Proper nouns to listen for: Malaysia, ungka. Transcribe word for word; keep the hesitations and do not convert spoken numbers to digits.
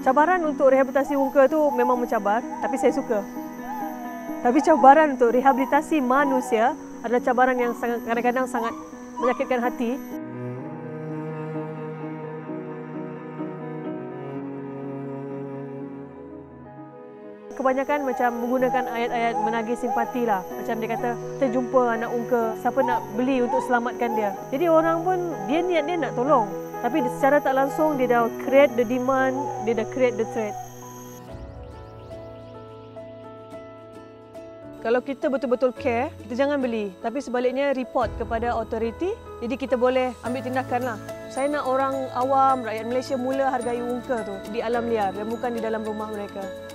Cabaran untuk rehabilitasi muka tu memang mencabar, tapi saya suka. Tapi cabaran untuk rehabilitasi manusia adalah cabaran yang kadang-kadang sangat menyakitkan hati. Kebanyakan macam menggunakan ayat-ayat menagih simpati lah. Macam dia kata, kita jumpa anak ungka, siapa nak beli untuk selamatkan dia. Jadi orang pun, dia niat dia nak tolong. Tapi secara tak langsung, dia dah create the demand, dia dah create the threat. Kalau kita betul-betul care, kita jangan beli. Tapi sebaliknya, report kepada authority. Jadi kita boleh ambil tindakan lah. Saya nak orang awam, rakyat Malaysia mula hargai ungka tu di alam liar, bukan di dalam rumah mereka.